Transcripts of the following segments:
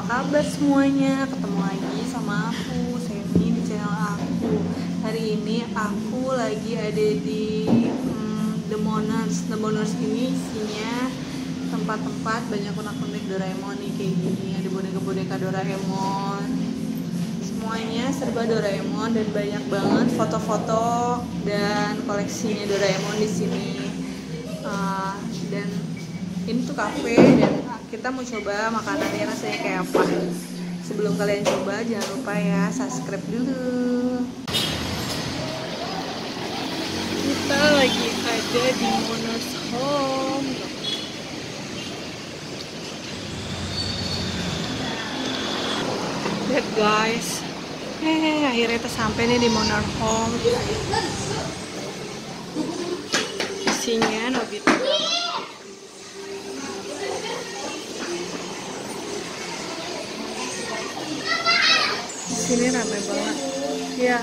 Apa kabar semuanya? Ketemu lagi sama aku, Semy, di channel aku. Hari ini aku lagi ada di d'Moners. d'Moners ini isinya tempat-tempat banyak unek-unek Doraemon nih, kayak gini. Ada boneka-boneka Doraemon, semuanya serba Doraemon, dan banyak banget foto-foto dan koleksinya Doraemon di sini. Dan ini tuh kafe, dan kita mau coba makanannya rasanya kayak apa. Sebelum kalian coba, jangan lupa ya subscribe dulu. Kita lagi ada di d'Moners Home. Lihat guys, akhirnya kita sampai nih di d'Moners Home. Isinya Nobita, ini ramai banget ya.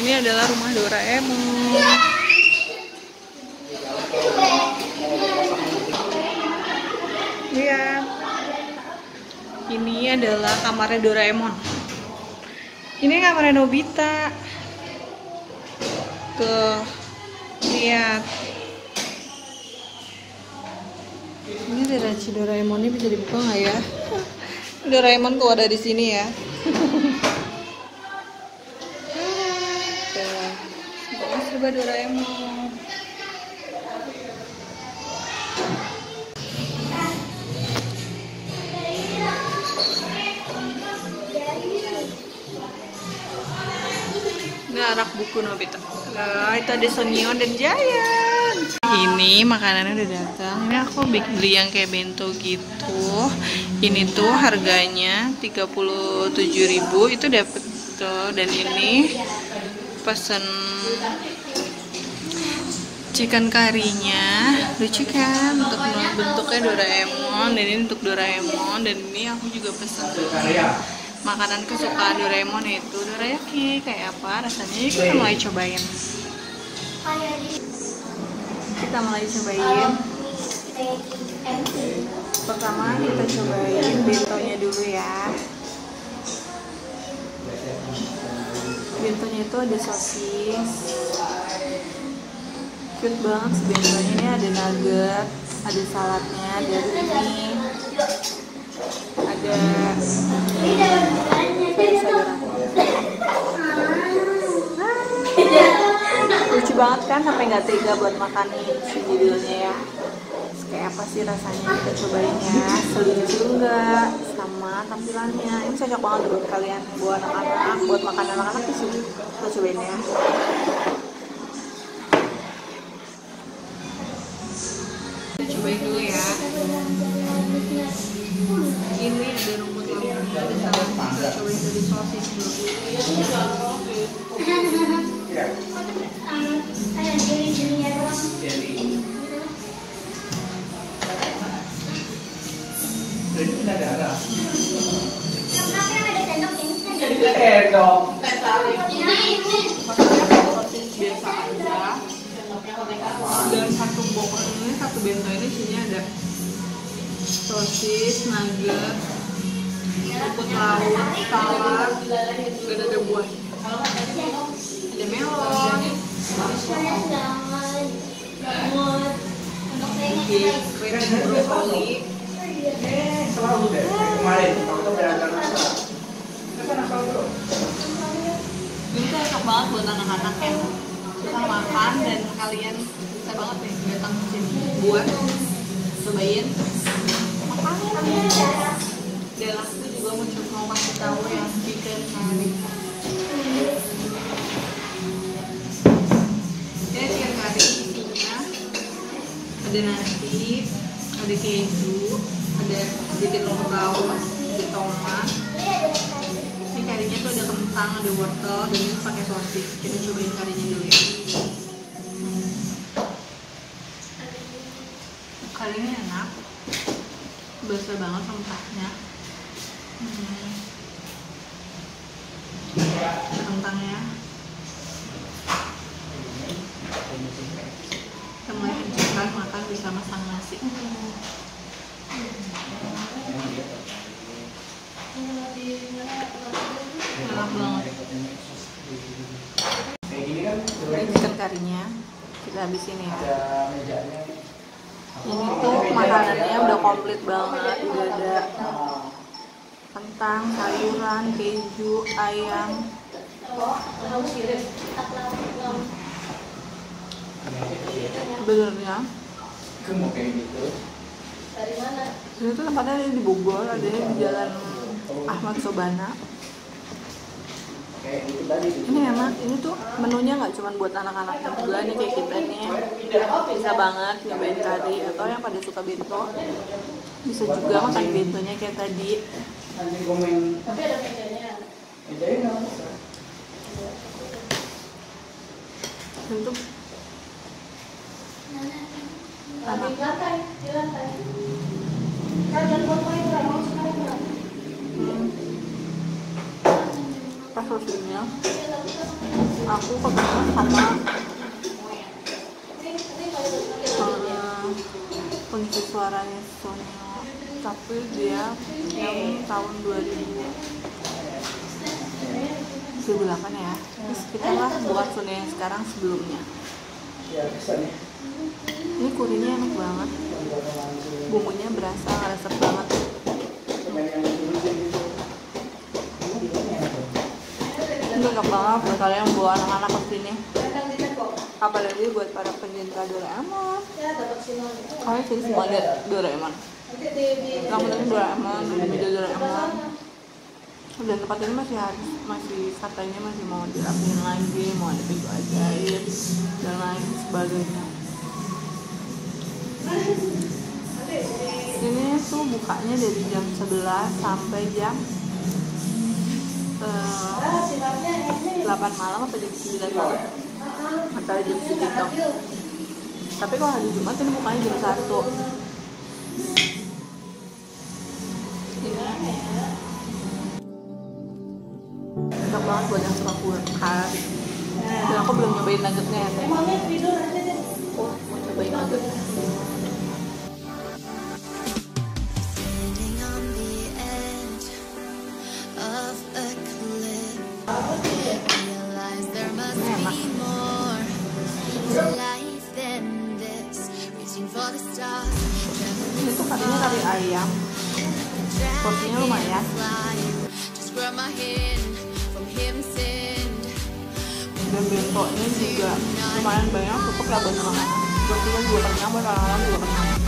Ini adalah rumah Doraemon. Iya, ini adalah kamarnya Doraemon. Ini kamarnya Nobita. Tuh, lihat, ini ada raci Doraemonnya, bisa dibuka nggak ya? Doraemon tuh ada di sini ya. Coba serba Doraemon. Ini arak buku Nobita. Nah, itu ada Sonyo dan Giant. Ini makanannya udah datang. Ini aku beli yang kayak bento gitu. Ini tuh harganya 37.000, itu dapet tuh. Dan ini pesen chicken karinya, lucu kan untuk bentuknya Doraemon. Dan ini untuk Doraemon. Dan ini aku juga pesen makanan kesukaan Doraemon, yaitu Dorayaki. Kayak apa rasanya, kita mulai cobain. Pertama kita cobain bentonya dulu ya. Bentonya itu ada sosis, cute banget sih bentonya. Ini ada nugget, ada saladnya, ada ini, ada lucu banget kan, sampai nggak tega buat makan si judulnya ya. Kayak apa sih rasanya, kita cobain ya. Selucu nggak sama tampilannya? Ini cocok banget buat kalian, buat anak-anak, buat makan anak-anak di sini. Kita cobain ya. Kita cobain dulu ya. Ini ada rumput lampungnya, ada salad. Kita cobain dari sosis dulu. Biasa aja. Dan satu bogor ini, satu bento ini, sini ada sosis, nugget, rumput laut, salad, dan ada buah. Ada melon, mungkin krim brokoli. Ini cocok banget buat anak-anak yang suka makan, dan kalian bisa banget nih datang ke sini buat cobain. Dan aku juga mau kasih tahu yang chicken curry. Jadi chicken curry isinya ada nasi, ada keju, ada sedikit rumput laut, ada tomat. Ini currynya tuh ada kentang, ada wortel, dan ini pakai sosis. Kita cobain currynya dulu ya. Currynya enak, berasa banget kentangnya. Kentangnya Mulai pencarian makan bersama sang nasi. Enak banget. Ini terkarinya kita habisin ya. Ini tuh makanannya udah komplit banget, udah ada kentang, sayuran, keju, ayam. Sebenarnya ini tuh tempatnya ada di Bogor, ada di Jalan Ahmad Sobana. Ini enak, ini tuh menunya nggak cuma buat anak-anak juga nih kayak kita nih, bisa banget nyobain tadi atau yang pada suka bento bisa juga makan bentonya kayak tadi. Tapi ada bedanya. Itu tanah di lantai kalian foto itu mau sekarang pas waktunya aku ketemu sama pengisi suaranya Sonyo, tapi dia yang tahun 2008 ya, terus kita lah buat suneo yang sekarang sebelumnya. Ini kurinya enak banget, bumbunya berasa ngeresep banget. Ini enak banget buat kalian yang bawa anak-anak kesini, apalagi buat para pencinta Doraemon. Kalian jadi semua lihat Doraemon, kamu tadi Doraemon, video Doraemon. Dan tempat ini masih katanya masih mau dirapiin lagi, mau ada pintu ajaib dan lain sebagainya. Ini tuh bukanya dari jam 11 sampai jam 8 malam atau jam 9 malam atau jam segitu. Tapi kalau hari Jumat ini bukanya jam 1. Banget buat yang suka kulkas. Dan aku belum nyobain nuggetnya ya. Oh, mau cobain nugget. Ini tuh katanya kari ayam. Porsinya lumayan. Dan bentuknya juga lumayan banyak, cukup lah buat orang-orang. Berarti juga kenyang, buat orang-orang juga kenyang.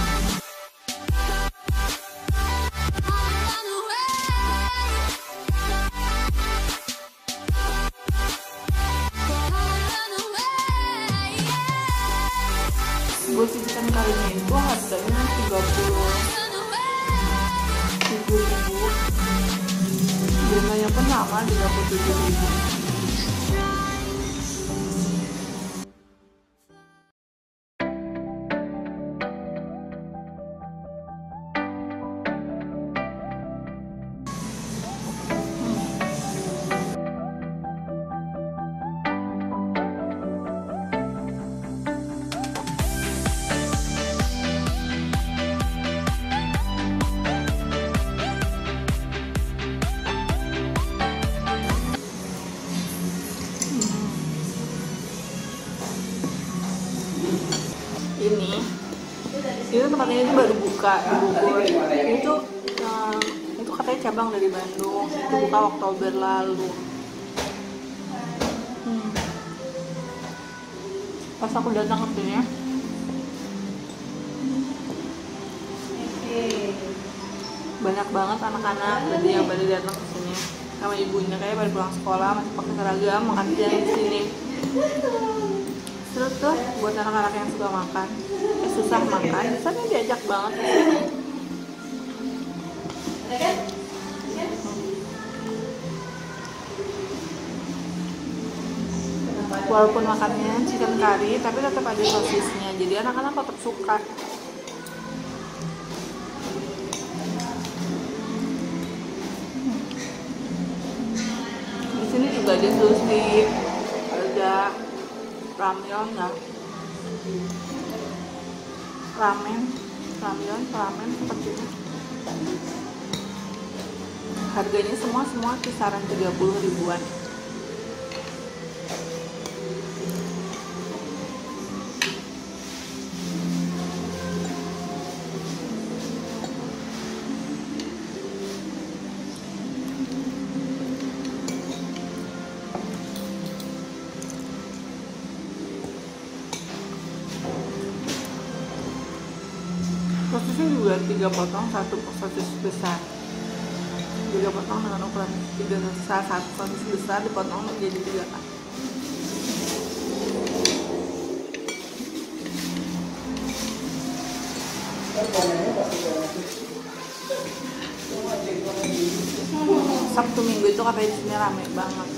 Buat cicilan kali ini itu harganya 37.000. Biasanya pun sama 37.000. Itu tempatnya itu baru buka di Bogor. Itu katanya cabang dari Bandung. Itu buka Oktober lalu. Pas aku datang ke sini, banyak banget anak-anak tadi yang baru datang ke sini sama ibunya, kayak baru pulang sekolah masih pakai seragam makan siang di sini. Terus tuh buat anak-anak yang suka makan, susah makan, biasanya diajak banget. Walaupun makannya chicken curry, tapi tetap ada sosisnya, jadi anak-anak tetap suka. Di sini juga ada sushi, ada ramyonnya. ramen seperti ini. Harganya semua kisaran 30 ribuan. Sosisnya juga 3 potong, satu sosis besar. 3 potong dengan ukuran 3 besar, satu sosis besar dipotong menjadi 3. Sabtu Minggu itu katanya di sini rame banget.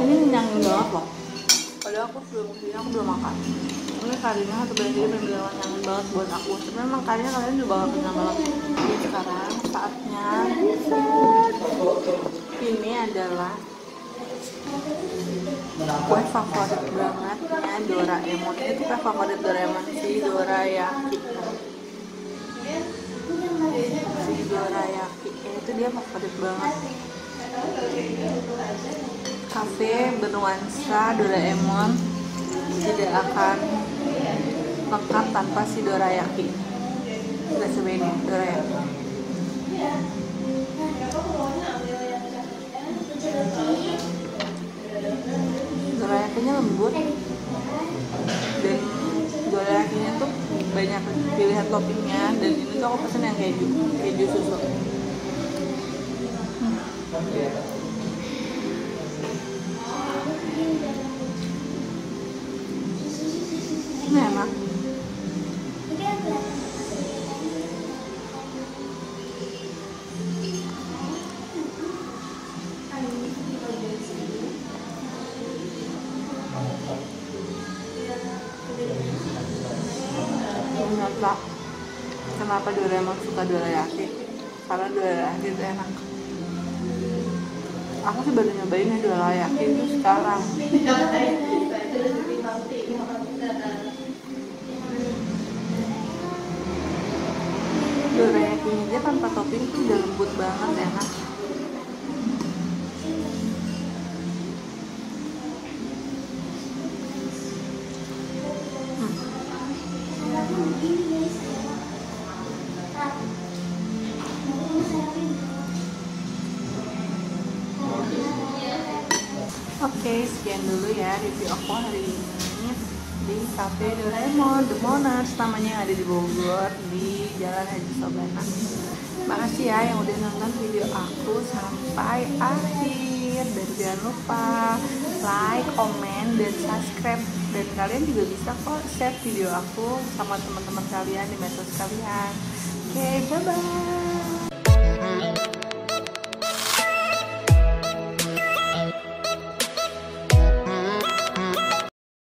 Ini nyenangin banget loh. Padahal aku belum makan. Ini karinya satu banyak, jadi bener-bener nyenangin banget buat aku. Sebenernya emang karinya kalian juga bakal kenyang banget. Jadi sekarang saatnya ini adalah kue favorit bangetnya Doraemon. Ini tuh kue favorit Doraemon si Dorayaki. Si Dorayaki ini tuh dia favorit banget. Kafe bernuansa Doraemon tidak akan lengkap tanpa si Dorayaki. Kita cobain ya, Dorayaki. Dorayakinya lembut, dan Dorayakinya tuh banyak pilihan toppingnya, dan ini tuh aku pesen yang keju susu. Ini enak. Ternyata, kenapa Doraemon suka Dorayaki? Karena Dorayaki itu enak. Aku sih baru nyobain Dorayaki itu sekarang. Dorayakinya dia tanpa topping tuh udah lembut banget, enak. Oke, sekian dulu ya review aku hari ini di Cafe Doraemon d'Moners, namanya, ada di Bogor di Jalan Ahmad Sobana. Makasih ya yang udah nonton video aku sampai akhir, dan jangan lupa like, comment, dan subscribe. Dan kalian juga bisa kok share video aku sama teman-teman kalian di medsos kalian. Oke, bye bye.